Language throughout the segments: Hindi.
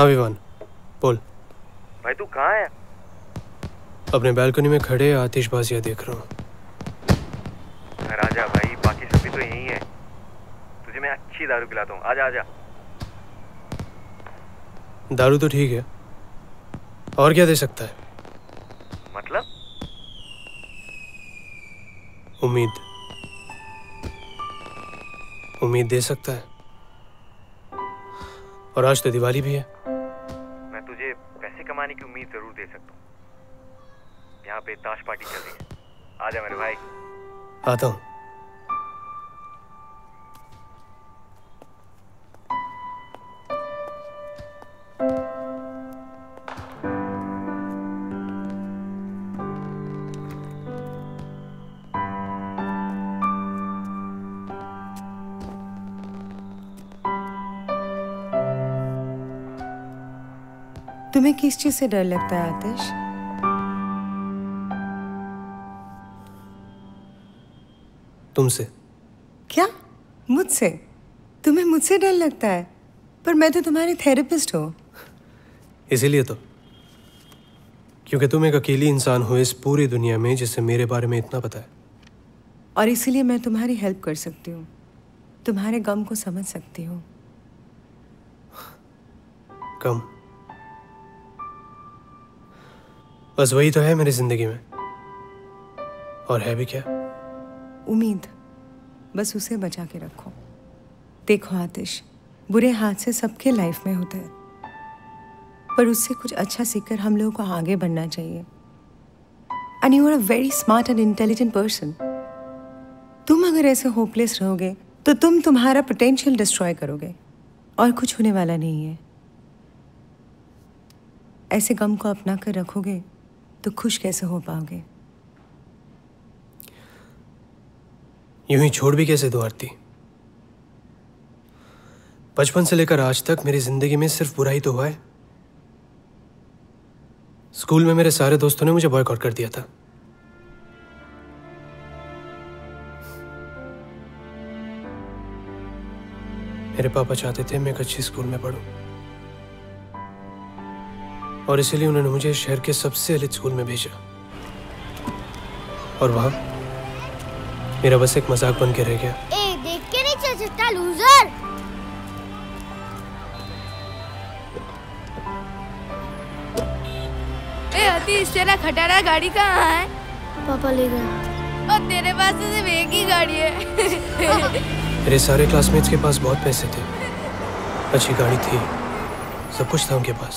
हाँ विवान बोल। भाई तू कहाँ है? अपने बालकनी में खड़े आतिशबाजियाँ देख रहा हूँ। राजा भाई बाकी सभी तो यही है, तुझे मैं अच्छी दारू पिलाता हूँ, आजा आजा। दारू तो ठीक है, और क्या दे सकता है? मतलब उम्मीद, उम्मीद दे सकता है। और आज तो दिवाली भी है। मैं तुझे पैसे कमाने की उम्मीद जरूर दे सकता हूँ। यहाँ पे ताश पार्टी चल रही है, आजा मेरे भाई। आता हूँ। तुम्हें किस चीज से डर लगता है आतिश? तुमसे। क्या? मुझसे? तुम्हें मुझसे डर लगता है? पर मैं तो तुम्हारी थेरेपिस्ट हूँ। इसीलिए तो, क्योंकि तुम एक अकेली इंसान हो इस पूरी दुनिया में जिसे मेरे बारे में इतना पता है। और इसीलिए मैं तुम्हारी हेल्प कर सकती हूँ, तुम्हारे गम को समझ सकती हूँ। गम बस वही तो है मेरी जिंदगी में, और है भी क्या? उम्मीद, बस उसे बचा के रखो। देखो आतिश, बुरे हादसे सबके लाइफ में होते हैं, पर उससे कुछ अच्छा सीखकर हम लोगों को आगे बढ़ना चाहिए। And you are a very smart and intelligent person. तुम अगर ऐसे होपलेस रहोगे तो तुम तुम्हारा पोटेंशियल डिस्ट्रॉय करोगे, और कुछ होने वाला नहीं है। ऐसे गम को अपना कर रखोगे तो खुश कैसे हो पाओगे? यूं ही छोड़ भी कैसे दो आरती? बचपन से लेकर आज तक मेरी जिंदगी में सिर्फ बुरा ही तो हुआ है। स्कूल में मेरे सारे दोस्तों ने मुझे बॉयकॉट कर दिया था। मेरे पापा चाहते थे मैं एक अच्छी स्कूल में पढूं, और इसीलिए उन्होंने मुझे शहर के सबसे एलिट स्कूल में भेजा, और वहां मेरा बस एक मजाक बन के रह गया। ए, देख के नहीं चल सकता लूजर। ए आतिश, तेरा खटारा गाड़ी कहाँ है? पापा ले गए। और तेरे पास तो सिर्फ एक ही गाड़ी है। मेरे सारे क्लासमेट्स के पास बहुत पैसे थे, अच्छी गाड़ी थी, सब कुछ था उनके पास,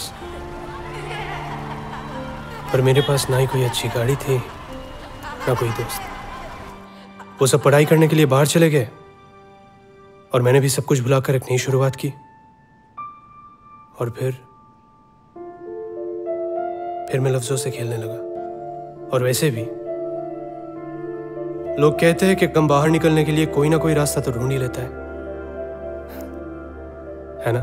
पर मेरे पास ना ही कोई अच्छी गाड़ी थी ना कोई दोस्त। वो सब पढ़ाई करने के लिए बाहर चले गए, और मैंने भी सब कुछ भुलाकर एक नई शुरुआत की। और फिर मैं लफ्जों से खेलने लगा। और वैसे भी लोग कहते हैं कि गम बाहर निकलने के लिए कोई ना कोई रास्ता तो ढूंढ ही लेता है ना?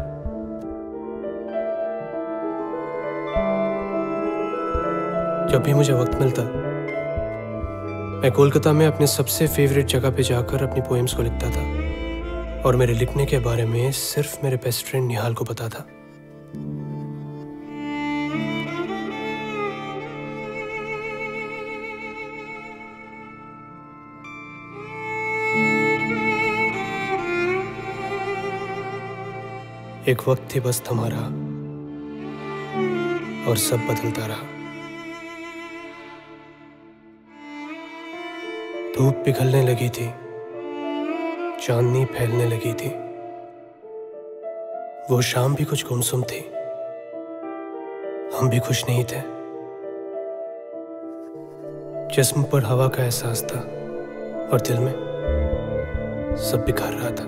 जब भी मुझे वक्त मिलता मैं कोलकाता में अपने सबसे फेवरेट जगह पे जाकर अपनी पोएम्स को लिखता था, और मेरे लिखने के बारे में सिर्फ मेरे बेस्ट फ्रेंड निहाल को पता था। एक वक्त थी बस हमारा, और सब बदलता रहा। धूप पिघलने लगी थी, चांदनी फैलने लगी थी, वो शाम भी कुछ गुमसुम थी, हम भी खुश नहीं थे। जिस्म पर हवा का एहसास था, और दिल में सब बिखर रहा था।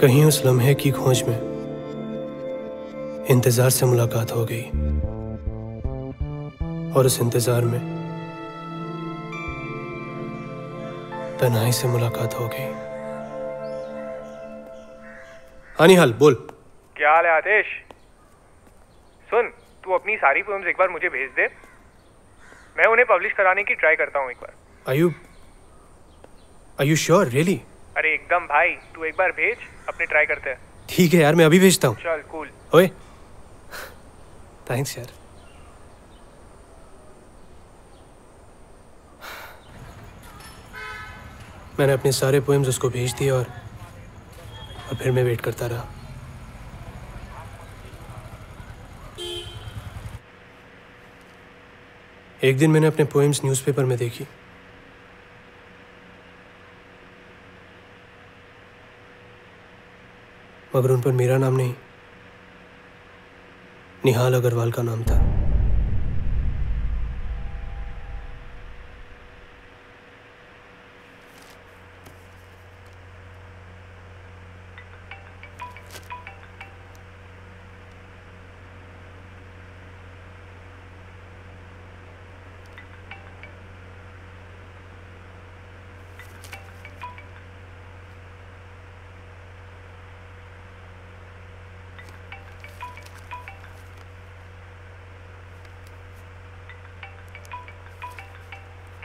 कहीं उस लम्हे की खोज में इंतजार से मुलाकात हो गई, और उस इंतजार में तन्हाई से मुलाकात हो गई। हाँ निहाल बोल। क्या हाल है आतिश? सुन, तू अपनी सारी पोएम्स एक बार मुझे भेज दे, मैं उन्हें पब्लिश कराने की ट्राई करता हूँ एक बार। Are you sure? Really? अरे एकदम भाई, तू एक बार भेज, अपने ट्राई करते हैं। ठीक है यार, मैं अभी भेजता हूँ। चल कूल। ओए थैंक्स यार। मैंने अपने सारे पोएम्स उसको भेज दिए और फिर मैं वेट करता रहा। एक दिन मैंने अपने पोएम्स न्यूज़पेपर में देखी। मगर उन पर मेरा नाम नहीं, निहाल अग्रवाल का नाम था।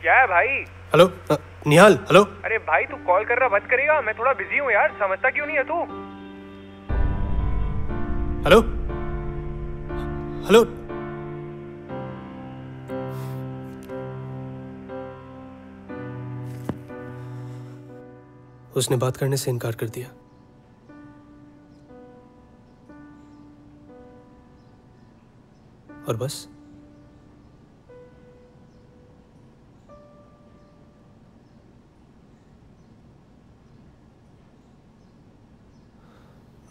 क्या है भाई? हेलो निहाल। हेलो। अरे भाई तू कॉल कर रहा मत करेगा, मैं थोड़ा बिजी हूँ यार, समझता क्यों नहीं है तू? Hello hello. उसने बात करने से इनकार कर दिया। और बस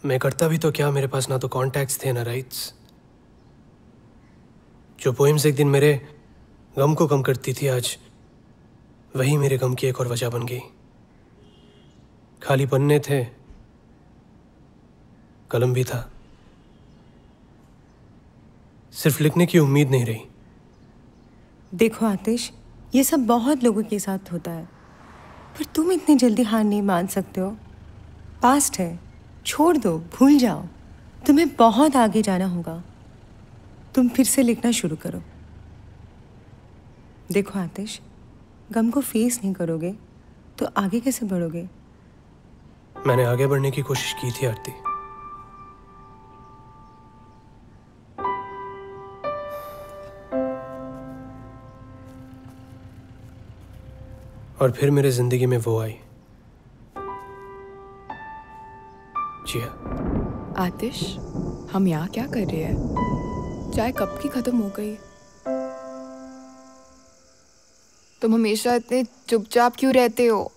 मैं करता भी तो क्या, मेरे पास ना तो कॉन्टैक्ट्स थे ना राइट्स। जो पोइम्स एक दिन मेरे गम को कम करती थी, आज वही मेरे गम की एक और वजह बन गई। खाली पन्ने थे, कलम भी था, सिर्फ लिखने की उम्मीद नहीं रही। देखो आतिश, ये सब बहुत लोगों के साथ होता है, पर तुम इतनी जल्दी हार नहीं मान सकते हो। पास्ट है, छोड़ दो, भूल जाओ। तुम्हें बहुत आगे जाना होगा, तुम फिर से लिखना शुरू करो। देखो आतिश, गम को फेस नहीं करोगे तो आगे कैसे बढ़ोगे? मैंने आगे बढ़ने की कोशिश की थी आरती, और फिर मेरे जिंदगी में वो आई। आतिश, हम यहाँ क्या कर रहे हैं? चाय कब की खत्म हो गई? तुम हमेशा इतने चुपचाप क्यों रहते हो?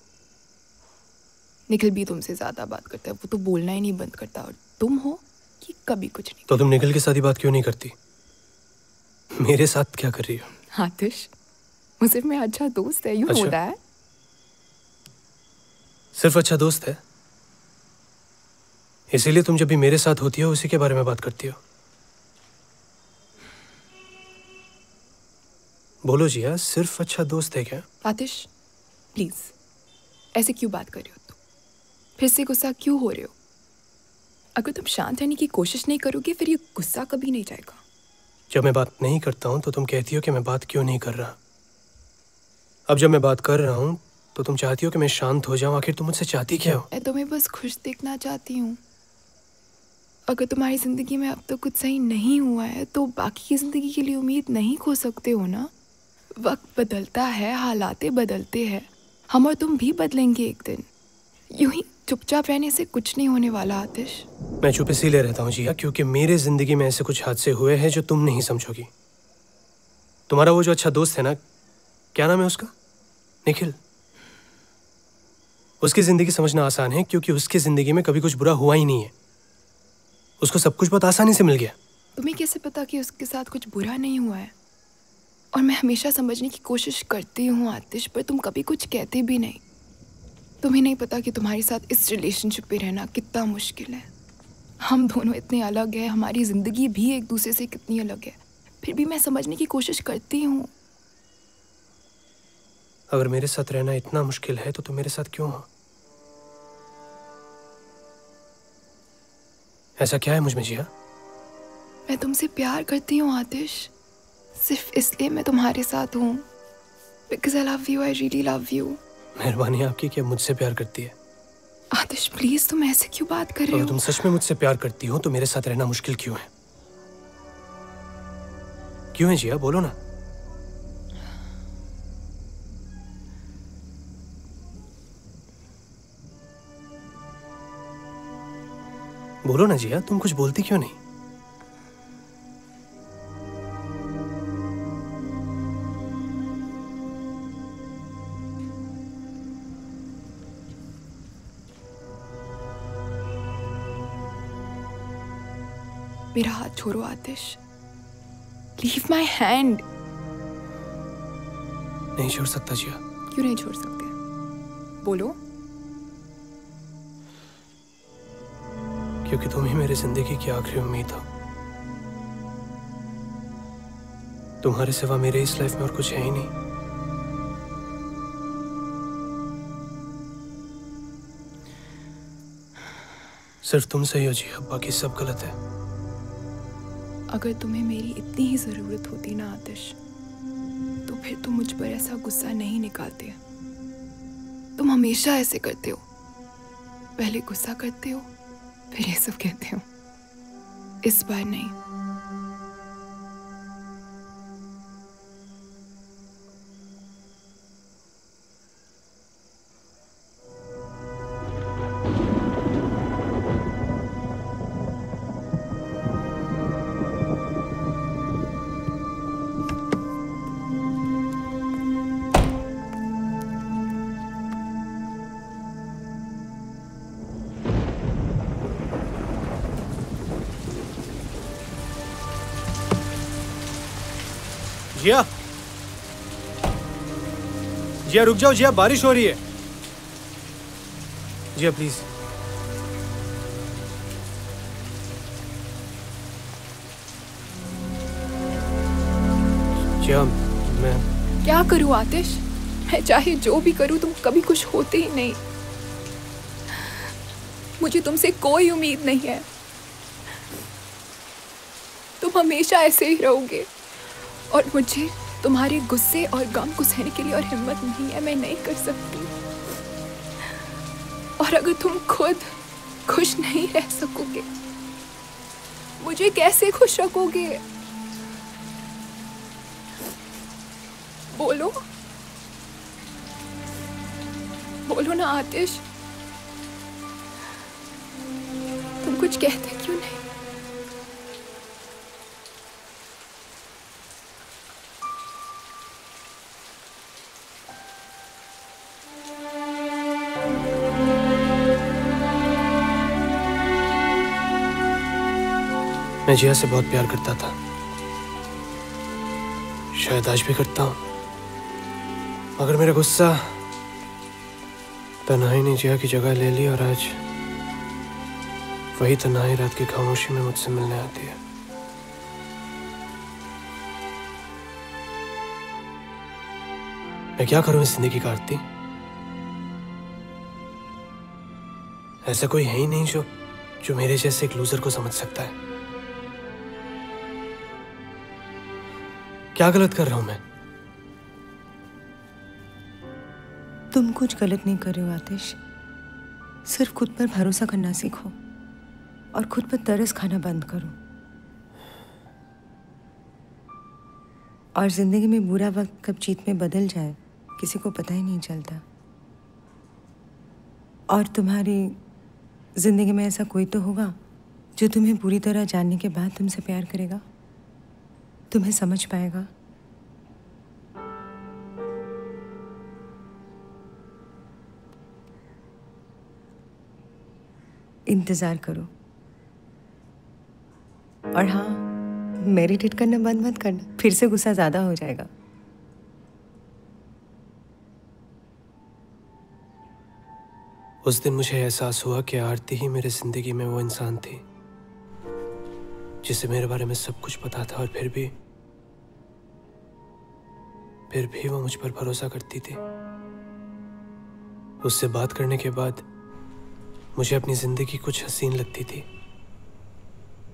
निखिल भी तुमसे ज्यादा बात करता है, वो तो बोलना ही नहीं बंद करता, और तुम हो कि कभी कुछ नहीं। तो तुम निखिल के साथ ही बात क्यों नहीं करती? मेरे साथ क्या कर रही हो? आतिश, वो सिर्फ मेरा अच्छा दोस्त है, यूं होता है। सिर्फ अच्छा दोस्त है, इसीलिए तुम जब भी मेरे साथ होती हो उसी के बारे में बात करती हो। बोलो जिया, सिर्फ अच्छा दोस्त है क्या? आतिश प्लीज, ऐसे क्यों बात कर रहे हो तुम? फिर से गुस्सा क्यों हो रहे हो? अगर तुम शांत रहने की कोशिश नहीं करोगे फिर ये गुस्सा कभी नहीं जाएगा। जब मैं बात नहीं करता हूं तो तुम कहती हो कि मैं बात क्यों नहीं कर रहा। अब जब मैं बात कर रहा हूं तो तुम चाहती हो कि मैं शांत हो जाऊं। आखिर तुम मुझसे चाहती क्या हो? मैं तुम्हें बस खुश देखना चाहती हूँ। अगर तुम्हारी ज़िंदगी में अब तो कुछ सही नहीं हुआ है तो बाकी की ज़िंदगी के लिए उम्मीद नहीं खो सकते हो ना। वक्त बदलता है, हालातें बदलते हैं, हम और तुम भी बदलेंगे एक दिन। यूं ही चुपचाप रहने से कुछ नहीं होने वाला आतिश। मैं चुप इसीलिए रहता हूँ जिया क्योंकि मेरे ज़िंदगी में ऐसे कुछ हादसे हुए हैं जो तुम नहीं समझोगी। तुम्हारा वो जो अच्छा दोस्त है ना, क्या नाम है उसका? निखिल। उसकी ज़िंदगी समझना आसान है क्योंकि उसकी ज़िंदगी में कभी कुछ बुरा हुआ ही नहीं है। उसको सब कुछ बहुत आसानी से मिल गया। तुम्हें कैसे पता कि उसके साथ कुछ बुरा नहीं हुआ है? और मैं हमेशा समझने की कोशिश करती हूँ आतिश, पर तुम कभी कुछ कहते भी नहीं। तुम्हें नहीं पता कि तुम्हारे साथ इस रिलेशनशिप पे रहना कितना मुश्किल है। हम दोनों इतने अलग हैं, हमारी ज़िंदगी भी एक दूसरे से कितनी अलग है, फिर भी मैं समझने की कोशिश करती हूँ। अगर मेरे साथ रहना इतना मुश्किल है तो तुम मेरे साथ क्यों हो? ऐसा क्या है मुझ में जिया? मैं तुमसे प्यार करती हूँ आतिश, सिर्फ इसलिए मैं तुम्हारे साथ हूँ। Because I love you, I really love you। मेहरबानी आपकी कि मुझसे प्यार करती है। आतिश प्लीज तुम ऐसे क्यों बात कर रहे हो? तुम सच में मुझसे प्यार करती हो तो मेरे साथ रहना मुश्किल क्यों है? क्यों है जिया, बोलो ना। बोलो ना जिया, तुम कुछ बोलती क्यों नहीं? मेरा हाथ छोड़ो आतिश। Leave my hand. नहीं छोड़ सकता जिया। क्यों नहीं छोड़ सकते? बोलो। क्योंकि तुम ही मेरी जिंदगी की आखिरी उम्मीद हो। तुम्हारे सिवा मेरे इस लाइफ में और कुछ है ही नहीं। सिर्फ तुम सही हो जिया, बाकी सब गलत है। अगर तुम्हें मेरी इतनी ही ज़रूरत होती ना आतिश, तो फिर तुम मुझ पर ऐसा गुस्सा नहीं निकालते। तुम हमेशा ऐसे करते हो, पहले गुस्सा करते हो फिर ये सब कहते हो। इस बार नहीं। जिया, जिया रुक जाओ जिया, बारिश हो रही है। जिया प्लीज। जिया मैं क्या करूं आतिश? मैं चाहे जो भी करूं तुम कभी कुछ होते ही नहीं। मुझे तुमसे कोई उम्मीद नहीं है। तुम हमेशा ऐसे ही रहोगे और मुझे तुम्हारे गुस्से और गम को सहने के लिए और हिम्मत नहीं है। मैं नहीं कर सकती। और अगर तुम खुद खुश नहीं रह सकोगे, मुझे कैसे खुश रखोगे? बोलो, बोलो ना आतिश। तुम कुछ कहते क्यों नहीं? मैं जिया से बहुत प्यार करता था, शायद आज भी करता हूँ, मगर मेरा गुस्सा तन्हाई ने जिया की जगह ले ली और आज वही तन्हाई रात की खामोशी में मुझसे मिलने आती है। मैं क्या करूँ इस जिंदगी का आरती? ऐसा कोई है ही नहीं जो मेरे जैसे एक लूजर को समझ सकता है। क्या गलत कर रहा हूं मैं? तुम कुछ गलत नहीं कर रहे हो आतिश। सिर्फ खुद पर भरोसा करना सीखो और खुद पर तरस खाना बंद करो। और जिंदगी में बुरा वक्त कब जीत में बदल जाए किसी को पता ही नहीं चलता। और तुम्हारी जिंदगी में ऐसा कोई तो होगा जो तुम्हें पूरी तरह जानने के बाद तुमसे प्यार करेगा, तुम्हें समझ पाएगा। इंतजार करो। और हाँ, मेडिटेट करना बंद मत करना, फिर से गुस्सा ज्यादा हो जाएगा। उस दिन मुझे एहसास हुआ कि आरती ही मेरे जिंदगी में वो इंसान थी जिसे मेरे बारे में सब कुछ पता था और फिर भी वो मुझ पर भरोसा करती थी। उससे बात करने के बाद मुझे अपनी जिंदगी कुछ हसीन लगती थी।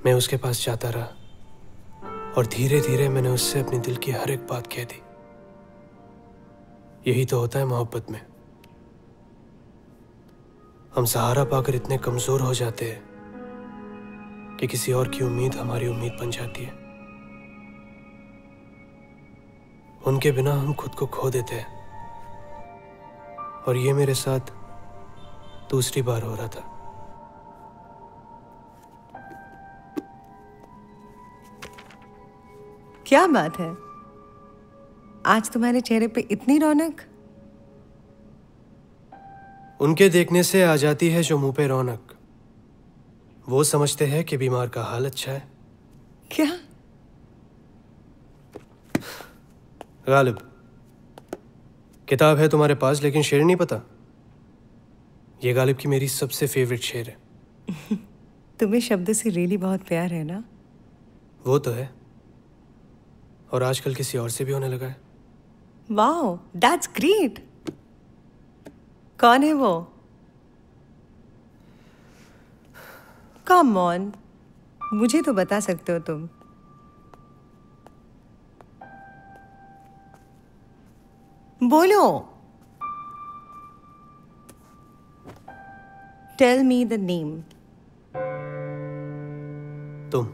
मैं उसके पास जाता रहा और धीरे धीरे मैंने उससे अपने दिल की हर एक बात कह दी। यही तो होता है मोहब्बत में। हम सहारा पाकर इतने कमजोर हो जाते हैं कि किसी और की उम्मीद हमारी उम्मीद बन जाती है। उनके बिना हम खुद को खो देते हैं और ये मेरे साथ दूसरी बार हो रहा था। क्या बात है, आज तुम्हारे चेहरे पे इतनी रौनक? उनके देखने से आ जाती है जो मुंह पे रौनक। वो समझते हैं कि बीमार का हाल अच्छा है। क्या गालिब, किताब है तुम्हारे पास लेकिन शेर नहीं पता? ये गालिब की मेरी सबसे फेवरेट शेर है। तुम्हें शब्दों से रियली बहुत प्यार है ना? वो तो है, और आजकल किसी और से भी होने लगा है। Wow, that's great. कौन है वो? कम ऑन, मुझे तो बता सकते हो तुम। बोलो। Tell me the name. तुम।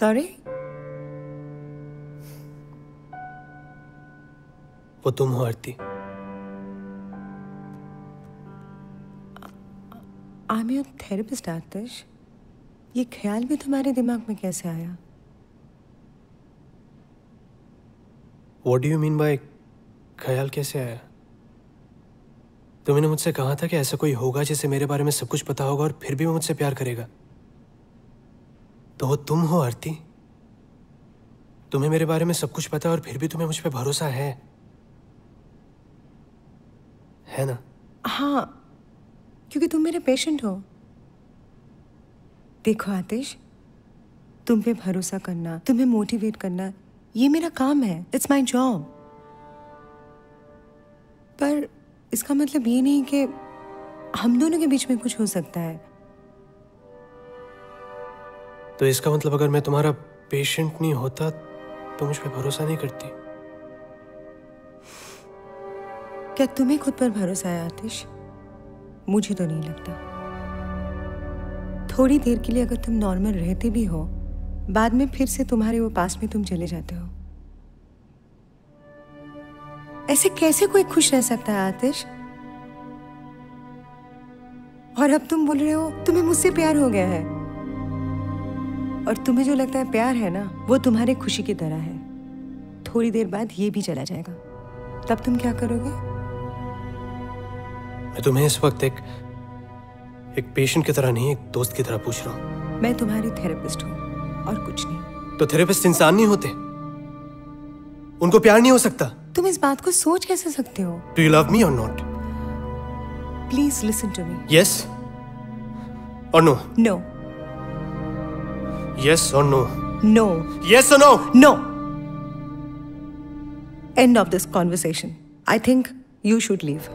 सॉरी, वो तुम हो Aarti. I am your therapist Atish. ये ख्याल भी तुम्हारे दिमाग में कैसे आया? What do you mean by ख्याल कैसे आया? तुमने मुझसे कहा था कि ऐसा कोई होगा जिसे मेरे बारे में सब कुछ पता होगा और फिर भी वो मुझसे प्यार करेगा। तो वो तुम हो आरती। तुम्हें मेरे बारे में सब कुछ पता है और फिर भी तुम्हें मुझ पे भरोसा है ना? हाँ, क्योंकि तुम मेरे पेशेंट हो। देखो आतिश, तुम पे भरोसा करना, तुम्हें मोटिवेट करना, ये मेरा काम है। It's my job. पर इसका मतलब ये नहीं कि हम दोनों के बीच में कुछ हो सकता है। तो इसका मतलब अगर मैं तुम्हारा पेशेंट नहीं होता तो मुझ पर भरोसा नहीं करती? क्या तुम्हें खुद पर भरोसा है आतिश? मुझे तो नहीं लगता। थोड़ी देर के लिए अगर तुम नॉर्मल रहते भी हो, बाद में फिर से तुम्हारे वो पास में तुम चले जाते हो। ऐसे कैसे कोई खुश रह सकता है आतिश? और अब तुम बोल रहे हो तुम्हें मुझसे प्यार हो गया है, और तुम्हें जो लगता है प्यार है ना, वो तुम्हारे खुशी की तरह है। थोड़ी देर बाद ये भी चला जाएगा, तब तुम क्या करोगे? मैं तुम्हें इस वक्त एक पेशेंट की तरह नहीं, एक दोस्त की तरह पूछ रहा हूँ। मैं तुम्हारी थेरेपिस्ट हूँ और कुछ नहीं। तो थेरेपिस्ट इंसान नहीं होते? उनको प्यार नहीं हो सकता? तुम इस बात को सोच कैसे सकते हो? डू यू लव मी और not? Please listen to me. Yes और no? No. Yes or no? No. Yes or no? No. End of this conversation. I think you should leave.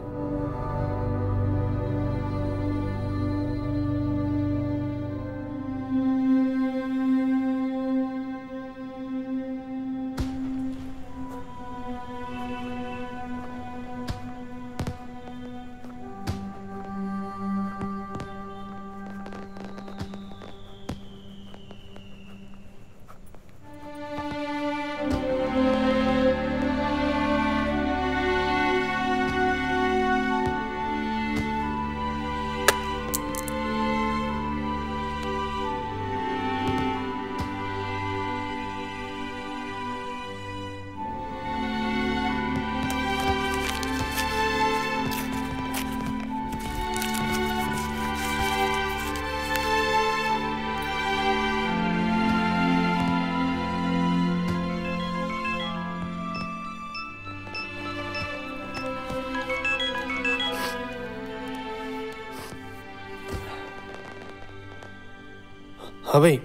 हाँ भाई,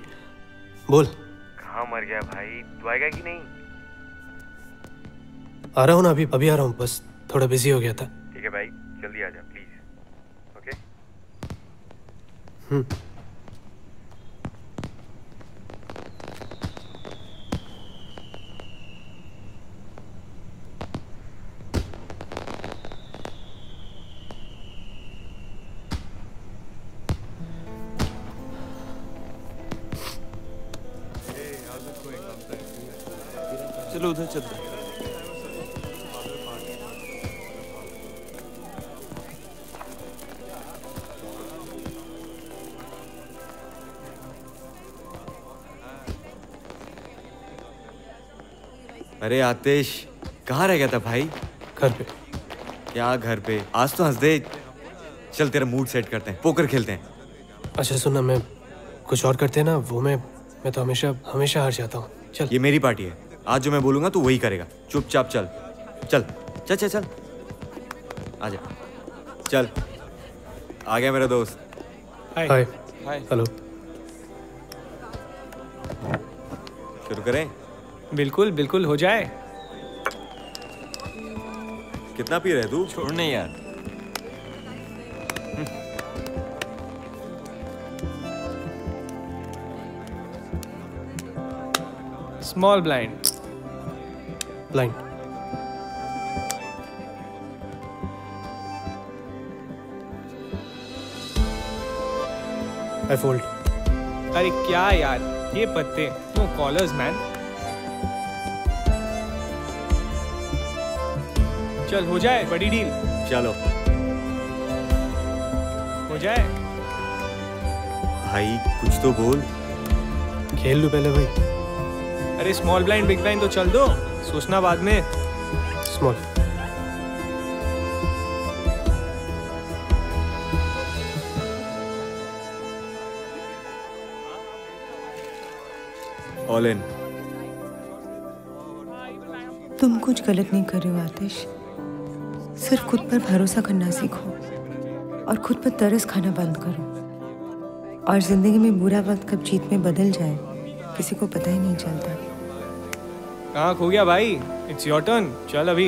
बोल। कहाँ मर गया भाई, तू आएगा कि नहीं? आ रहा हूँ ना, अभी अभी आ रहा हूँ, बस थोड़ा बिजी हो गया था। ठीक है भाई, जल्दी आ जा प्लीज। ओके। चलो उधर चलते हैं। अरे आतिश, कहाँ रह गया था भाई? घर पे। क्या घर पे? आज तो हंस दे। चल तेरा मूड सेट करते हैं, पोकर खेलते हैं। अच्छा सुनना, मैं कुछ और करते हैं ना वो, मैं तो हमेशा हार जाता हूँ। चल, ये मेरी पार्टी है, आज जो मैं बोलूंगा तू वही करेगा। चुपचाप चल चल चल चल चल आजा। चल, आ गया मेरा दोस्त। Hi hi, hello. शुरू करें? बिल्कुल बिल्कुल, हो जाए। कितना पी रहे तू? छोड़ नहीं यार। Small blind blind. I fold. अरे क्या यार, ये पत्ते नो कॉलर्स मैन। चल हो जाए, बड़ी डील। चलो हो जाए भाई, कुछ तो बोल। खेल लूं पहले भाई? अरे स्मॉल ब्लाइंड बिग ब्लाइंड तो चल दो, सोचना बाद में। स्मॉल। All in. तुम कुछ गलत नहीं कर रहे हो आतिश, सिर्फ खुद पर भरोसा करना सीखो और खुद पर तरस खाना बंद करो, और जिंदगी में बुरा वक्त कब जीत में बदल जाए किसी को पता ही नहीं चलता। कहाँ खो गया भाई? इट्स योर टर्न, चल अभी।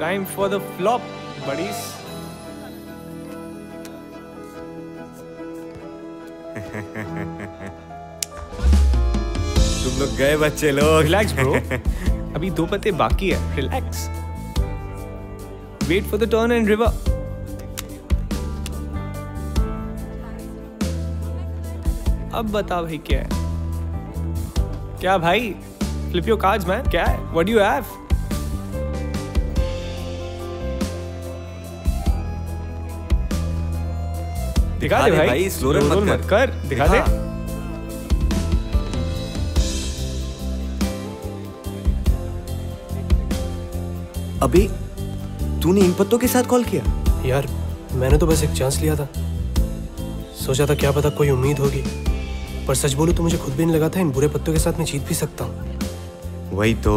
Time for the flop buddies. तुम लोग गए बच्चे लोग। Relax bro. अभी दो पत्ते बाकी है, relax. Wait for the turn and river. अब बता भाई क्या है? क्या भाई? Flip your cards man. क्या है? What do you have? दिखा दे भाई, slow roll मत कर, दिखा दे। अभी तूने इन पत्तों के साथ कॉल किया? यार मैंने तो बस एक चांस लिया था, सोचा था क्या पता कोई उम्मीद होगी, पर सच बोलूं तो मुझे खुद भी नहीं लगा था इन बुरे पत्तों के साथ मैं जीत भी सकता हूँ। वही तो,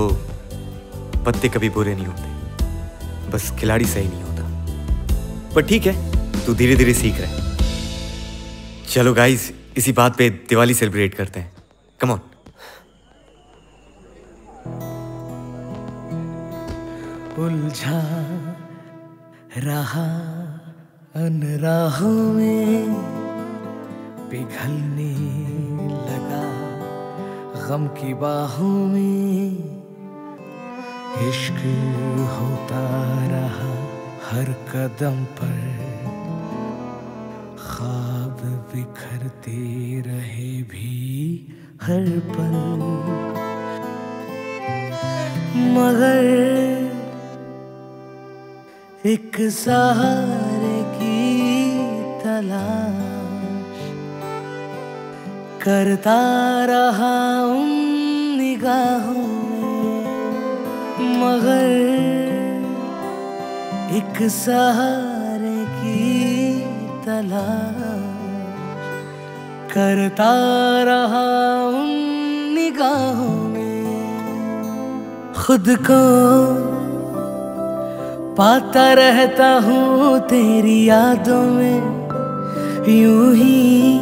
पत्ते कभी बुरे नहीं होते, बस खिलाड़ी सही नहीं होता। पर ठीक है, तू धीरे धीरे सीख रहा है। चलो गाइस, इसी बात पे दिवाली सेलिब्रेट करते हैं। Come on. उलझा रहा अनराहों में, पिघलने लगा गम की बाहों में, इश्क होता रहा हर कदम पर, ख्वाब बिखरते रहे भी हर पल, मगर एक सहारे की तलाश करता रहा उन निगाहों में, मगर एक सहारे की तलाश करता रहा उन निगाहों में, खुद को पाता रहता हूँ तेरी यादों में, यूं ही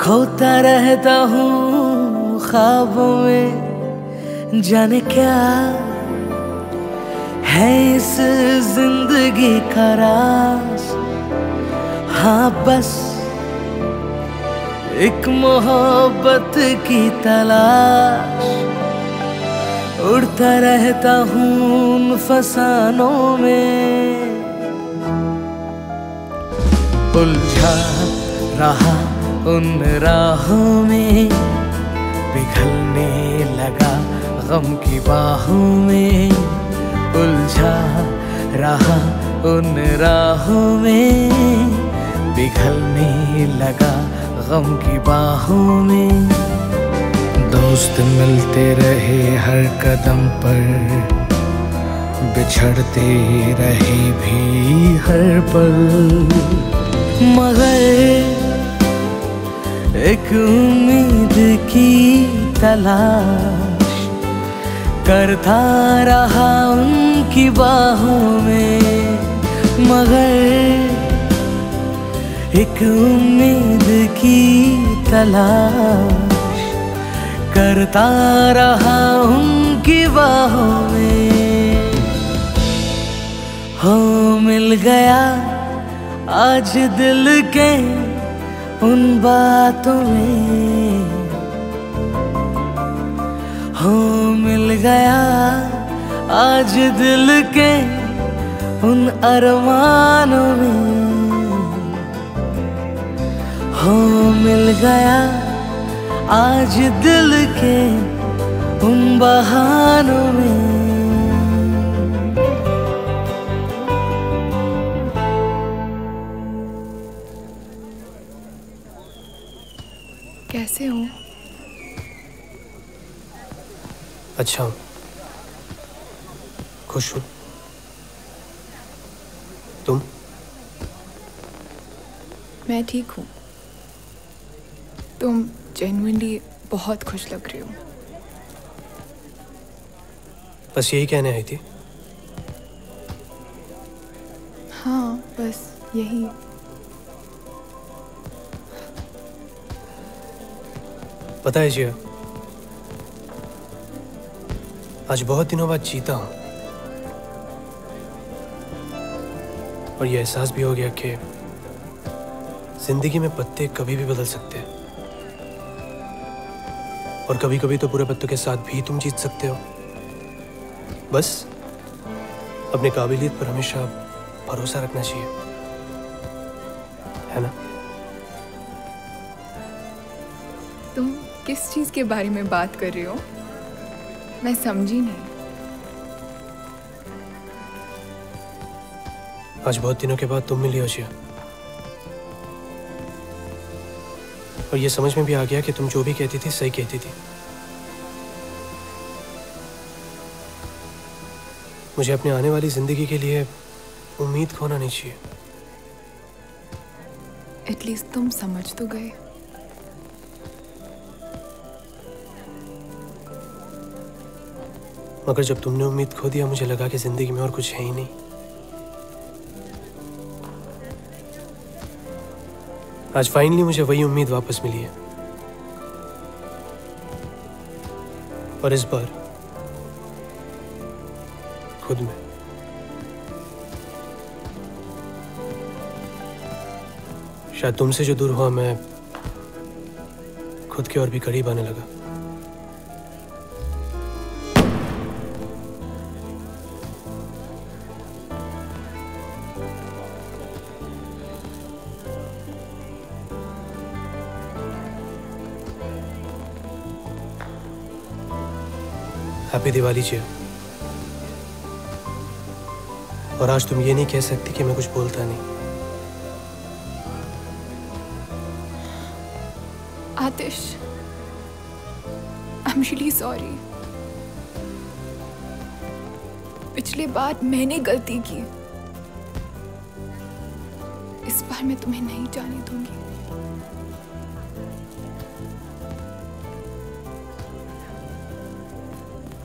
खोता रहता हूँ ख्वाबों में, जाने क्या है इस जिंदगी का राज, हाँ बस एक मोहब्बत की तलाश, उड़ता रहता हूँ उन फसानों में। उलझा रहा उन राहों में, पिघलने लगा गम की बाहों में। उलझा रहा उन राहों में, पिघलने लगा गम की बाहों में। दोस्त मिलते रहे हर कदम पर, बिछड़ते रहे भी हर पल। मगर एक उम्मीद की तलाश करता रहा उनकी बाहों में। मगर एक उम्मीद की तलाश करता रहा उनकी बाहों में। हो मिल गया आज दिल के उन बातों में। हो मिल गया आज दिल के उन अरमानों में। हो मिल गया आज दिल के उन बहानों में। कैसे हो? अच्छा हूँ, खुश हूँ। तुम? मैं ठीक हूँ। तुम जेन्युइनली बहुत खुश लग रही हो। बस यही कहने आई थी। हाँ बस यही। पता है जिया, आज बहुत दिनों बाद जीता हूँ और यह एहसास भी हो गया कि जिंदगी में पत्ते कभी भी बदल सकते हैं और कभी कभी तो पूरे पत्तों के साथ भी तुम जीत सकते हो। बस अपने काबिलियत पर हमेशा भरोसा रखना चाहिए, है ना? तुम किस चीज के बारे में बात कर रहे हो? मैं समझी नहीं। आज बहुत दिनों के बाद तुम मिली हो जिया, और ये समझ में भी आ गया कि तुम जो भी कहती थी सही कहती थी। मुझे अपने आने वाली जिंदगी के लिए उम्मीद खोना नहीं चाहिए। एटलीस्ट तुम समझ तो गए। मगर जब तुमने उम्मीद खो दिया, मुझे लगा कि जिंदगी में और कुछ है ही नहीं। आज फाइनली मुझे वही उम्मीद वापस मिली है, और इस बार खुद में। शायद तुमसे जो दूर हुआ, मैं खुद के और भी करीब आने लगा। हैप्पी दिवाली जिया। और आज तुम ये नहीं कह सकती कि मैं कुछ बोलता नहीं। Atish, I am really sorry. पिछले बार मैंने गलती की, इस बार मैं तुम्हें नहीं जाने दूंगी।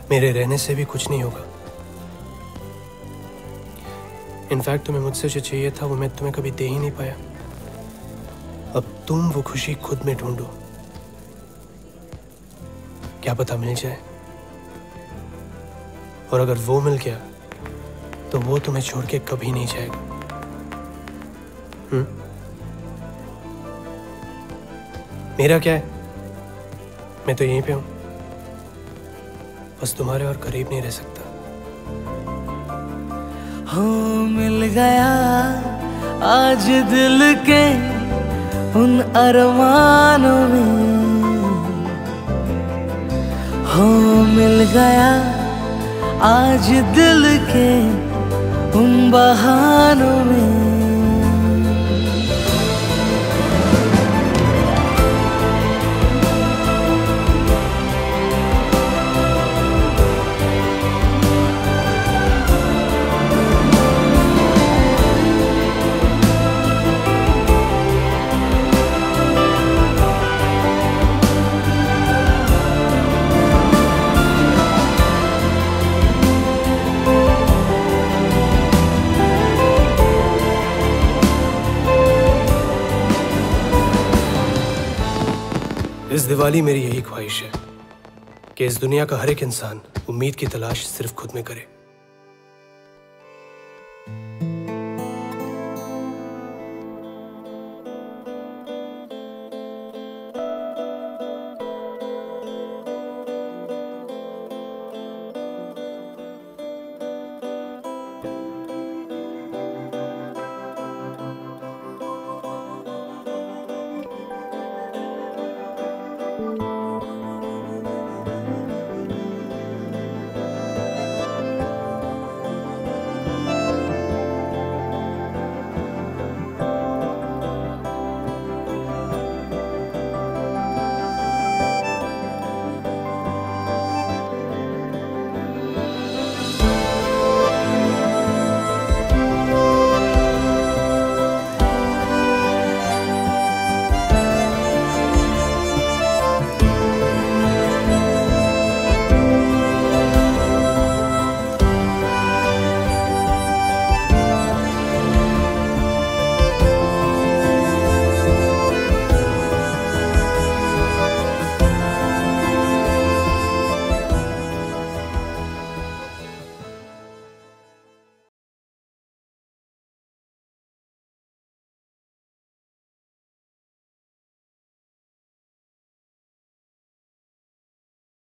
मेरे रहने से भी कुछ नहीं होगा। इनफैक्ट तुम्हें मुझसे जो चाहिए था वो मैं तुम्हें कभी दे ही नहीं पाया। अब तुम वो खुशी खुद में ढूंढो, क्या पता मिल जाए। और अगर वो मिल गया तो वो तुम्हें छोड़ के कभी नहीं जाएगा। मेरा क्या है, मैं तो यहीं पे हूं। बस तुम्हारे और करीब नहीं रह सकता। हो मिल गया आज दिल के उन अरमानों में हो मिल गया, आज दिल के उन बहानों में। इस दिवाली मेरी यही ख्वाहिश है कि इस दुनिया का हर एक इंसान उम्मीद की तलाश सिर्फ खुद में करे।